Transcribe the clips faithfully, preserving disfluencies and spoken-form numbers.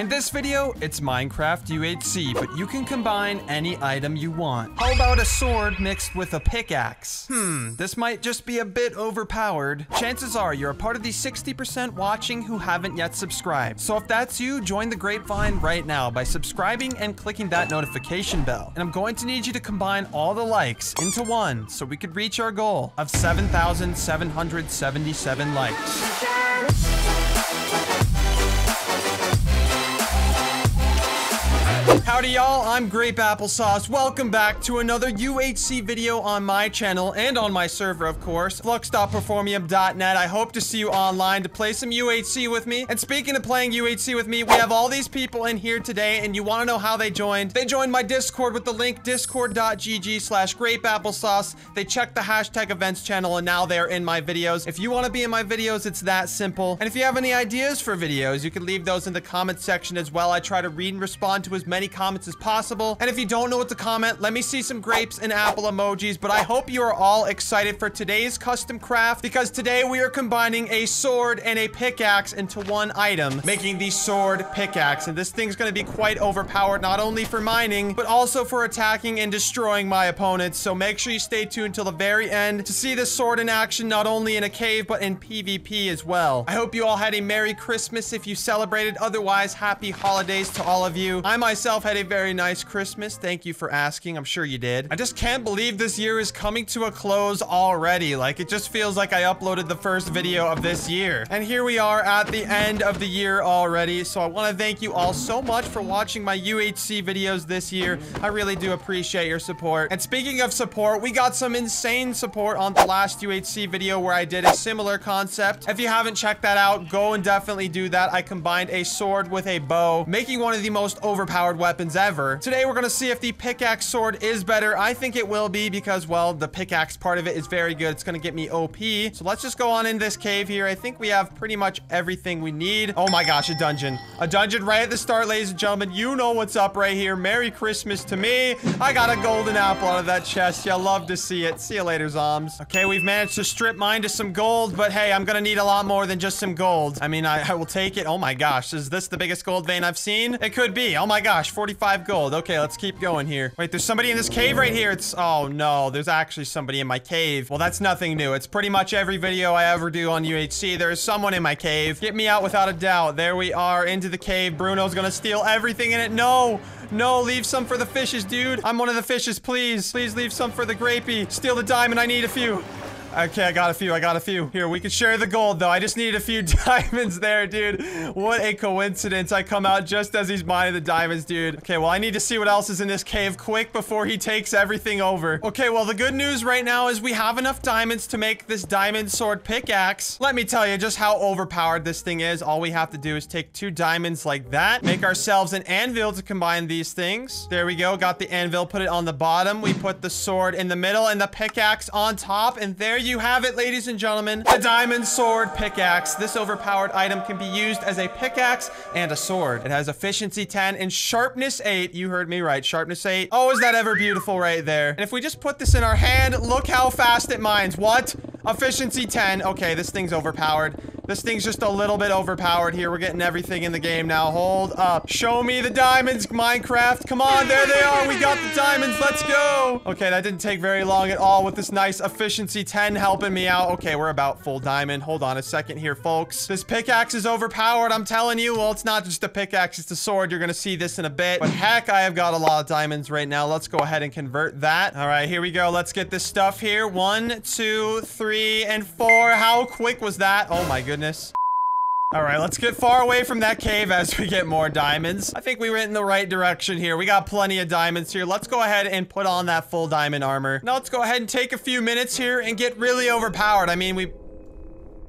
In this video, it's Minecraft U H C, but you can combine any item you want. How about a sword mixed with a pickaxe? Hmm, this might just be a bit overpowered. Chances are you're a part of the sixty percent watching who haven't yet subscribed. So if that's you, join the grapevine right now by subscribing and clicking that notification bell. And I'm going to need you to combine all the likes into one so we could reach our goal of seven thousand seven hundred seventy-seven likes. Howdy y'all, I'm Grape Applesauce. Welcome back to another U H C video on my channel and on my server, of course, flux dot performium dot net. I hope to see you online to play some U H C with me. And speaking of playing U H C with me, we have all these people in here today, and you want to know how they joined. They joined my Discord with the link discord dot g g slash grape applesauce. They checked the hashtag events channel, and now they're in my videos. If you want to be in my videos, it's that simple. And if you have any ideas for videos, you can leave those in the comment section as well. I try to read and respond to as many comments comments as possible. And if you don't know what to comment, let me see some grapes and apple emojis. But I hope you are all excited for today's custom craft, because today we are combining a sword and a pickaxe into one item, making the sword pickaxe. And this thing's going to be quite overpowered, not only for mining, but also for attacking and destroying my opponents. So make sure you stay tuned till the very end to see this sword in action, not only in a cave, but in PvP as well. I hope you all had a Merry Christmas if you celebrated. Otherwise, happy holidays to all of you. I myself had Had a very nice Christmas. Thank you for asking. I'm sure you did. I just can't believe this year is coming to a close already. Like, it just feels like I uploaded the first video of this year. And here we are at the end of the year already. So I want to thank you all so much for watching my U H C videos this year. I really do appreciate your support. And speaking of support, we got some insane support on the last U H C video where I did a similar concept. If you haven't checked that out, go and definitely do that. I combined a sword with a bow, making one of the most overpowered weapons ever. Today, we're going to see if the pickaxe sword is better. I think it will be because, well, the pickaxe part of it is very good. It's going to get me O P. So let's just go on in this cave here. I think we have pretty much everything we need. Oh my gosh, a dungeon. A dungeon right at the start, ladies and gentlemen. You know what's up right here. Merry Christmas to me. I got a golden apple out of that chest. Y'all love to see it. See you later, Zoms. Okay, we've managed to strip mine to some gold, but hey, I'm going to need a lot more than just some gold. I mean, I, I will take it. Oh my gosh, is this the biggest gold vein I've seen? It could be. Oh my gosh, forty-five gold. Okay, let's keep going here. Wait, there's somebody in this cave right here. It's, oh no, there's actually somebody in my cave. Well, that's nothing new. It's pretty much every video I ever do on U H C. There is someone in my cave. Get me out without a doubt. There we are, into the cave. Bruno's gonna steal everything in it. No, no, leave some for the fishes, dude. I'm one of the fishes, please. Please leave some for the grapey. Steal the diamond, I need a few. Okay, I got a few. I got a few. Here, we can share the gold, though. I just needed a few diamonds there, dude. What a coincidence. I come out just as he's mining the diamonds, dude. Okay, well, I need to see what else is in this cave quick before he takes everything over. Okay, well, the good news right now is we have enough diamonds to make this diamond sword pickaxe. Let me tell you just how overpowered this thing is. All we have to do is take two diamonds like that, make ourselves an anvil to combine these things. There we go. Got the anvil. Put it on the bottom. We put the sword in the middle and the pickaxe on top, and there you have it, ladies and gentlemen. The diamond sword pickaxe. This overpowered item can be used as a pickaxe and a sword. It has efficiency ten and sharpness eight. You heard me right. Sharpness eight. Oh, is that ever beautiful right there? And if we just put this in our hand, look how fast it mines. What? Efficiency ten. Okay, this thing's overpowered. This thing's just a little bit overpowered here. We're getting everything in the game now. Hold up. Show me the diamonds, Minecraft. Come on, there they are. We got the diamonds. Let's go. Okay, that didn't take very long at all with this nice efficiency ten helping me out. Okay, we're about full diamond. Hold on a second here, folks. This pickaxe is overpowered, I'm telling you. Well, it's not just a pickaxe, it's a sword. You're gonna see this in a bit. But heck, I have got a lot of diamonds right now. Let's go ahead and convert that. All right, here we go. Let's get this stuff here. One, two, three, and four. How quick was that? Oh my goodness. All right, let's get far away from that cave as we get more diamonds. I think we went in the right direction here. We got plenty of diamonds here. Let's go ahead and put on that full diamond armor. Now let's go ahead and take a few minutes here and get really overpowered. I mean, we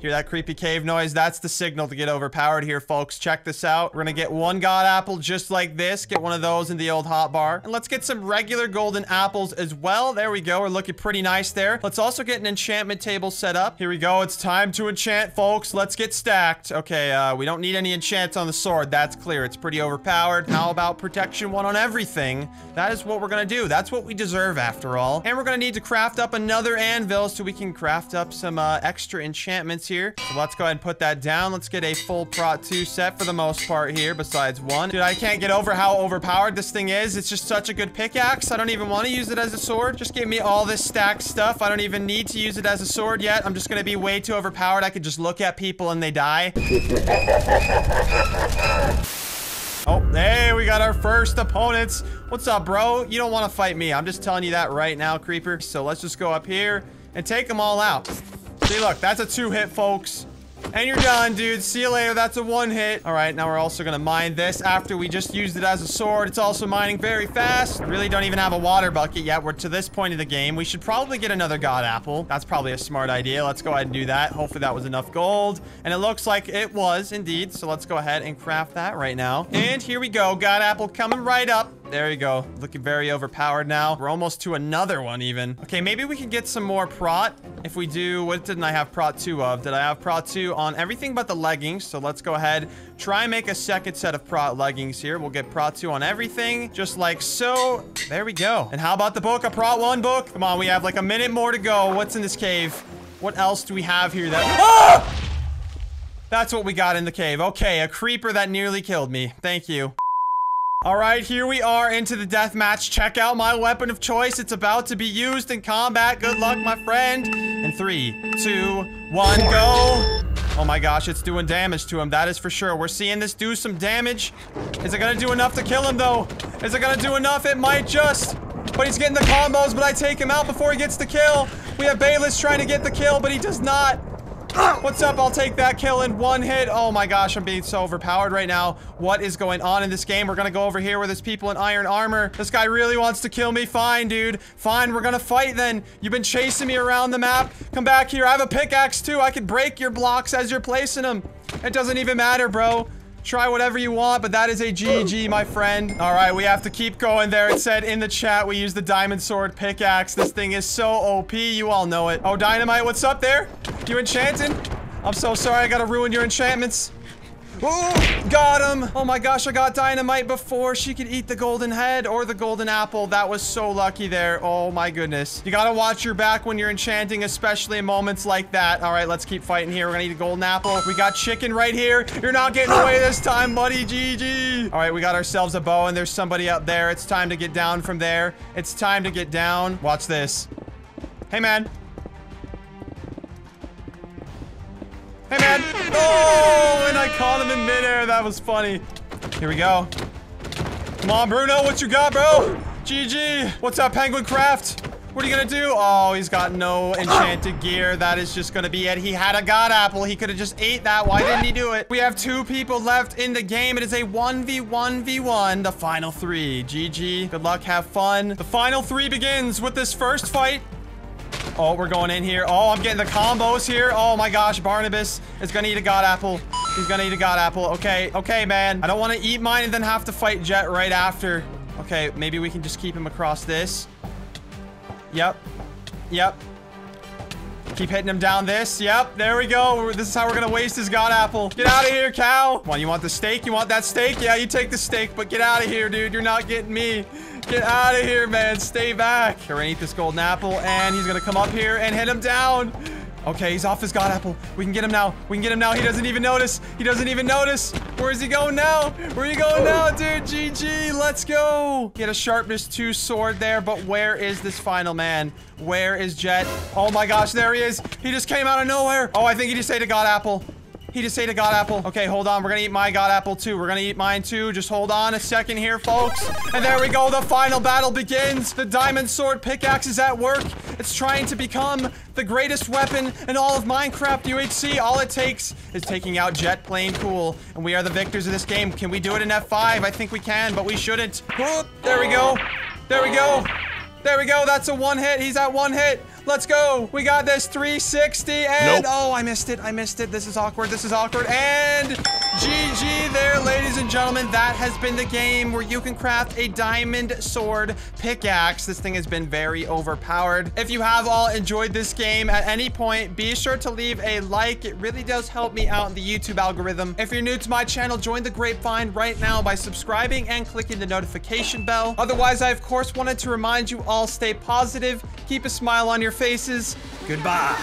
hear that creepy cave noise. That's the signal to get overpowered here, folks. Check this out. We're gonna get one god apple just like this. Get one of those in the old hot bar. And let's get some regular golden apples as well. There we go. We're looking pretty nice there. Let's also get an enchantment table set up. Here we go. It's time to enchant, folks. Let's get stacked. Okay, uh, we don't need any enchants on the sword. That's clear. It's pretty overpowered. How about protection one on everything? That is what we're gonna do. That's what we deserve after all. And we're gonna need to craft up another anvil so we can craft up some uh, extra enchantments here. So let's go ahead and put that down. Let's get a full prot two set for the most part here, besides one. Dude, I can't get over how overpowered this thing is. It's just such a good pickaxe. I don't even want to use it as a sword. Just give me all this stacked stuff. I don't even need to use it as a sword yet. I'm just going to be way too overpowered. I could just look at people and they die. Oh, hey, we got our first opponents. What's up, bro? You don't want to fight me. I'm just telling you that right now, creeper. So let's just go up here and take them all out. See, look, that's a two hit, folks. And you're done, dude. See you later. That's a one hit. All right, now we're also going to mine this after we just used it as a sword. It's also mining very fast. I really don't even have a water bucket yet. We're to this point of the game. We should probably get another god apple. That's probably a smart idea. Let's go ahead and do that. Hopefully that was enough gold. And it looks like it was indeed. So let's go ahead and craft that right now. And here we go. God apple coming right up. There you go. Looking very overpowered now. We're almost to another one even. Okay, maybe we can get some more prot. If we do, what didn't I have prot two of? Did I have prot two on everything but the leggings? So let's go ahead, try and make a second set of prot leggings here. We'll get prot two on everything, just like so. There we go. And how about the book? A prot one book? Come on, we have like a minute more to go. What's in this cave? What else do we have here that... Ah! That's what we got in the cave. Okay, a creeper that nearly killed me. Thank you. All right, here we are into the deathmatch. Check out my weapon of choice. It's about to be used in combat. Good luck, my friend. And three, two, one, go. Oh my gosh, it's doing damage to him. That is for sure. We're seeing this do some damage. Is it gonna do enough to kill him though? Is it gonna do enough? It might just. But he's getting the combos, but I take him out before he gets the kill. We have Bayless trying to get the kill, but he does not. What's up? I'll take that kill in one hit. Oh my gosh, I'm being so overpowered right now. What is going on in this game? We're gonna go over here where there's people in iron armor. This guy really wants to kill me. Fine, dude. Fine, we're gonna fight then. You've been chasing me around the map. Come back here. I have a pickaxe too. I can break your blocks as you're placing them. It doesn't even matter, bro. Try whatever you want, but that is a G G, my friend. All right, we have to keep going there. It said in the chat, we use the diamond sword pickaxe. This thing is so O P. You all know it. Oh, Dynamite, what's up there? You enchanting? I'm so sorry. I got to ruin your enchantments. Oh, got him. Oh my gosh, I got Dynamite before she could eat the golden head or the golden apple. That was so lucky there. Oh my goodness. You got to watch your back when you're enchanting, especially in moments like that. All right, let's keep fighting here. We're going to eat a golden apple. We got chicken right here. You're not getting away this time, buddy. G G. All right, we got ourselves a bow and there's somebody up there. It's time to get down from there. It's time to get down. Watch this. Hey, man. Hey, man. Oh, and I caught him in midair. That was funny. Here we go. Come on, Bruno. What you got, bro? G G. What's up, Penguin Craft? What are you going to do? Oh, he's got no enchanted gear. That is just going to be it. He had a god apple. He could have just ate that. Why didn't he do it? We have two people left in the game. It is a one v one v one. The final three. G G. Good luck. Have fun. The final three begins with this first fight. Oh, we're going in here. Oh, I'm getting the combos here. Oh my gosh, Barnabas is gonna eat a god apple. He's gonna eat a god apple. Okay, okay, man. I don't want to eat mine and then have to fight Jet right after. Okay, maybe we can just keep him across this. Yep, yep. Keep hitting him down this. Yep, there we go. This is how we're gonna waste his god apple. Get out of here, cow. Come on, you want the steak? You want that steak? Yeah, you take the steak, but get out of here, dude. You're not getting me. Get out of here, man. Stay back. We're gonna eat this golden apple, and he's gonna come up here and hit him down. Okay, he's off his god apple. We can get him now. We can get him now. He doesn't even notice. He doesn't even notice. Where is he going now? Where are you going now, dude? G G. Let's go. Get a sharpness two sword there, but where is this final man? Where is Jet? Oh my gosh, there he is. He just came out of nowhere. Oh, I think he just ate a god apple. He just ate a god apple. Okay, hold on. We're gonna eat my god apple too. We're gonna eat mine too. Just hold on a second here, folks. And there we go. The final battle begins. The diamond sword pickaxe is at work. It's trying to become the greatest weapon in all of Minecraft U H C. All it takes is taking out Jet Plane Pool. And we are the victors of this game. Can we do it in F five? I think we can, but we shouldn't. Whoop. There we go. There we go. There we go. That's a one hit. He's at one hit. Let's go. We got this three sixty and nope. Oh, I missed it. I missed it. This is awkward. This is awkward. And G G there, ladies and gentlemen. That has been the game where you can craft a diamond sword pickaxe. This thing has been very overpowered. If you have all enjoyed this game at any point, be sure to leave a like. It really does help me out in the YouTube algorithm. If you're new to my channel, join the grapevine right now by subscribing and clicking the notification bell. Otherwise, I of course wanted to remind you all, stay positive, keep a smile on your faces. Goodbye.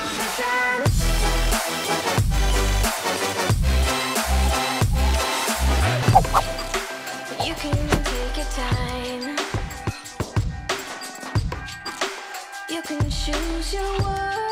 You can choose your words.